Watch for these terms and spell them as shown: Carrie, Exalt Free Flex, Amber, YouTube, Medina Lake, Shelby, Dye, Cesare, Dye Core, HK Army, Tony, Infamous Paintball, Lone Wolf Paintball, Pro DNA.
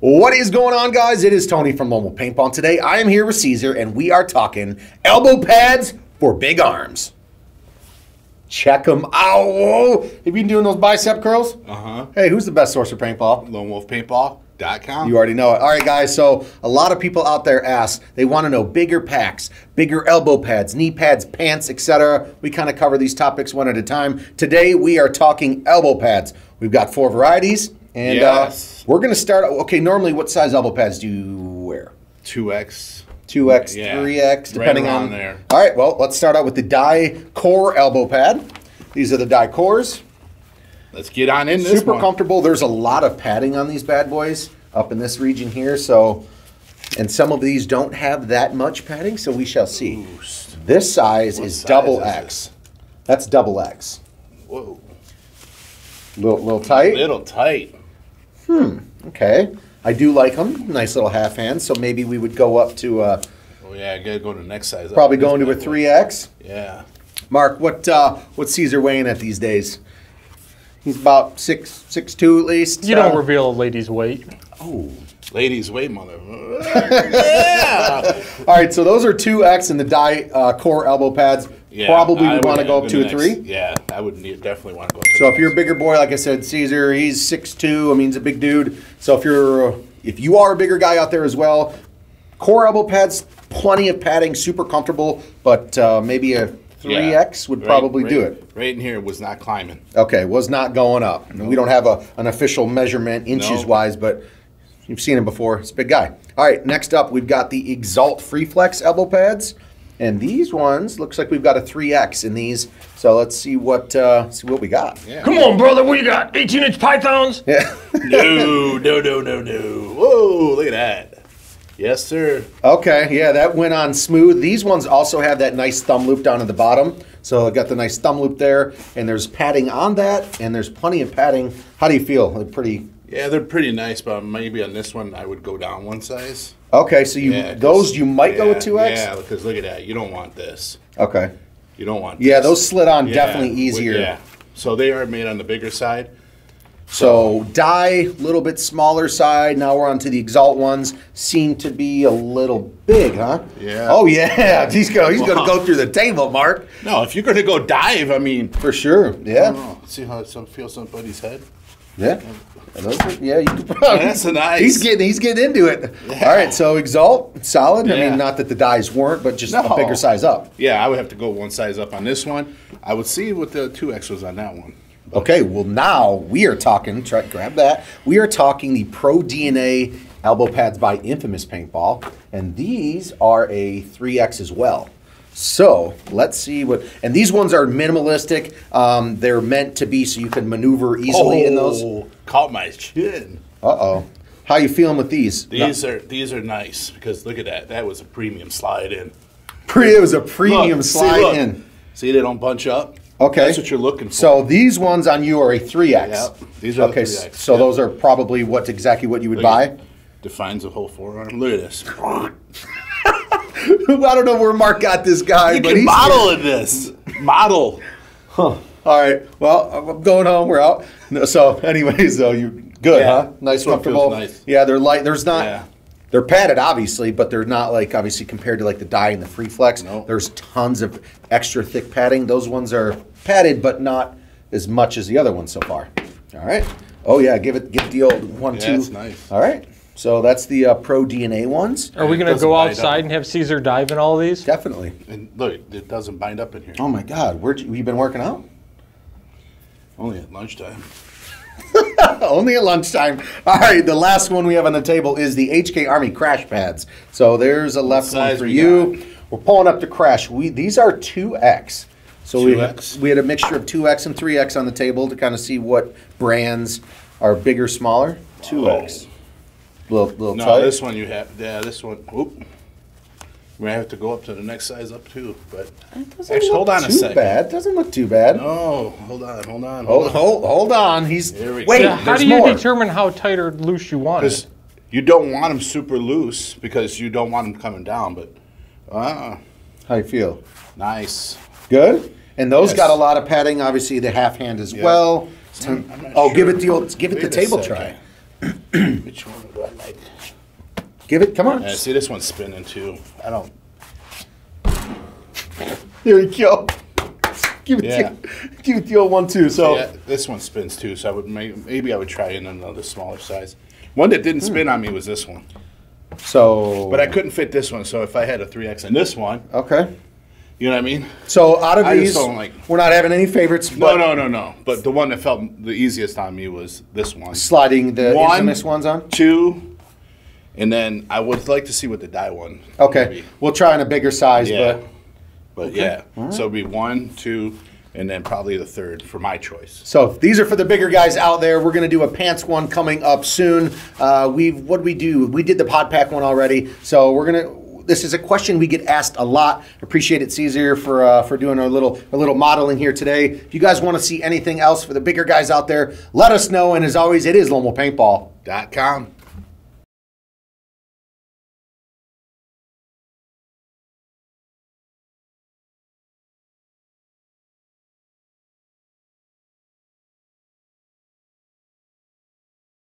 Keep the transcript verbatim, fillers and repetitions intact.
What is going on, guys? It is Tony from Lone Wolf Paintball. Today I am here with Cesare and we are talking elbow pads for big arms. Check them out. Whoa. Have you been doing those bicep curls? Uh-huh. Hey, who's the best source for paintball? lone wolf paintball dot com. You already know it. All right, guys, so a lot of people out there ask, they want to know bigger packs, bigger elbow pads, knee pads, pants, et cetera. We kind of cover these topics one at a time. Today we are talking elbow pads. We've got four varieties. And yes. uh, we're going to start, okay, normally what size elbow pads do you wear? two X. two X, yeah. three X, depending right on there. All right, well, let's start out with the Dye core elbow pad. These are the Dye cores. Let's get on in this Super one. Comfortable. There's a lot of padding on these bad boys up in this region here. So, and some of these don't have that much padding, so we shall see. Ooh. This size what is size double is X. It? That's double X. Whoa. Little, little tight? Little tight. Hmm, okay. I do like them. Nice little half hand, so maybe we would go up to a... Oh, yeah, I got to go to the next size. Probably going to a three X. Yeah. Mark, what uh, what's Cesare weighing at these days? He's about six, six two at least. You uh, don't reveal a lady's weight. Oh. Lady's weight, mother. Yeah! All right, so those are two X and the Dye uh, core elbow pads. Yeah, probably we want to go up to a three. Yeah, I would need, definitely want to go up to So if you're a bigger boy, like I said, Cesare, he's six two. I mean, he's a big dude. So if you're, if you are a bigger guy out there as well, core elbow pads, plenty of padding, super comfortable, but uh, maybe a three X yeah, would right, probably right, do it. Right in here was not climbing. Okay, was not going up. No. We don't have a, an official measurement inches-wise, no. but you've seen him before. It's a big guy. All right, next up, we've got the Exalt Free Flex elbow pads. And these ones, looks like we've got a three X in these. So let's see what uh, see what we got. Yeah. Come on, brother, what do you got? eighteen inch pythons? Yeah. no, no, no, no, no. Whoa, look at that. Yes, sir. Okay, yeah, that went on smooth. These ones also have that nice thumb loop down at the bottom. So I got the nice thumb loop there, and there's padding on that, and there's plenty of padding. How do you feel? They're pretty... Yeah, they're pretty nice, but maybe on this one I would go down one size. Okay, so you yeah, those you might yeah, go with two X? Yeah, because look at that. You don't want this. Okay. You don't want this. Yeah, those slid on yeah, definitely easier. With, yeah. So they are made on the bigger side. So, so Dye, a little bit smaller side. Now we're on to the Exalt ones. Seem to be a little big, huh? Yeah. Oh, yeah. He's going he's well, to go through the table, Mark. No, if you're going to go dive, I mean. For sure, yeah. I don't know. See how it feels on buddy's head? Yeah. Yeah, you could probably, that's a nice. He's getting he's getting into it. Yeah. All right, so Exalt, solid. Yeah. I mean, not that the Dyes weren't, but just no. a bigger size up. Yeah, I would have to go one size up on this one. I would see what the two X was on that one. But. Okay, well now we are talking. Try grab that. We are talking the Pro D N A elbow pads by Infamous Paintball, and these are a three X as well. So let's see what, and these ones are minimalistic. Um, they're meant to be so you can maneuver easily oh, in those. Caught my chin. Uh-oh. How you feeling with these? These no. are these are nice because look at that. That was a premium slide in. Pre it was a premium look, slide see, look. in. See, they don't bunch up. Okay. That's what you're looking for. So these ones on you are a three X. Yep. These are okay, the three X. So yep. those are probably what exactly what you would look buy. At, defines the whole forearm. Look at this. I don't know where Mark got this guy, you but he's model in this model. Huh. All right. Well, I'm going home. We're out. No, so, anyways, though, you good, yeah. huh? Nice, comfortable. Nice. Yeah, they're light. There's not. Yeah. They're padded, obviously, but they're not like obviously compared to like the Dye and the Free Flex. No. There's tons of extra thick padding. Those ones are padded, but not as much as the other ones so far. All right. Oh yeah, give it, give it the old one, yeah, two. That's nice. All right. So that's the uh, Pro D N A ones. Are we going to go outside and have Cesare dive in all of these? Definitely. And look, it doesn't bind up in here. Oh my God, where'd you, you been working out? Only at lunchtime. Only at lunchtime. All right, the last one we have on the table is the H K Army crash pads. So there's a left one for you. Got? We're pulling up the crash. We these are two X. So two X. We, we had a mixture of two X and three X on the table to kind of see what brands are bigger, smaller. two X. Oh. Little, little no, tight. This one you have. Yeah, this one. Oop. We're gonna have to go up to the next size up too. But actually, look hold on too a second. Bad. Doesn't look too bad. No, hold on, hold on, hold on. Hold, hold on. He's there we wait. Go. Now, how do you more. determine how tight or loose you want it? You don't want them super loose because you don't want them coming down. But uh, how you feel? Nice. Good. And those yes. got a lot of padding. Obviously, the half hand as yeah. well. So, oh, sure. give it the old, give it Wait the table try. Which one do I like? Give it, come on. Yeah, see, this one's spinning too. I don't. Here we go. Give it, yeah. the, give it the old one too. So yeah, this one spins too. So I would maybe I would try in another smaller size. One that didn't spin hmm. on me was this one. So, but I couldn't fit this one. So if I had a three X in this one, okay, you know what I mean. So out of I these, like, we're not having any favorites. No, no, no, no. But the one that felt the easiest on me was this one. Sliding the one, infamous ones on two, and then I would like to see what the dye one. Okay, maybe. We'll try in a bigger size. Yeah. But, but okay. yeah, right. So it'd be one, two. And then probably the third for my choice. So these are for the bigger guys out there. We're going to do a pants one coming up soon. Uh, we've what we do? We did the pod pack one already. So we're going to. This is a question we get asked a lot. Appreciate it, Cesare, for uh, for doing our little our little modeling here today. If you guys want to see anything else for the bigger guys out there, let us know. And as always, it is Lone Wolf Paintball dot com.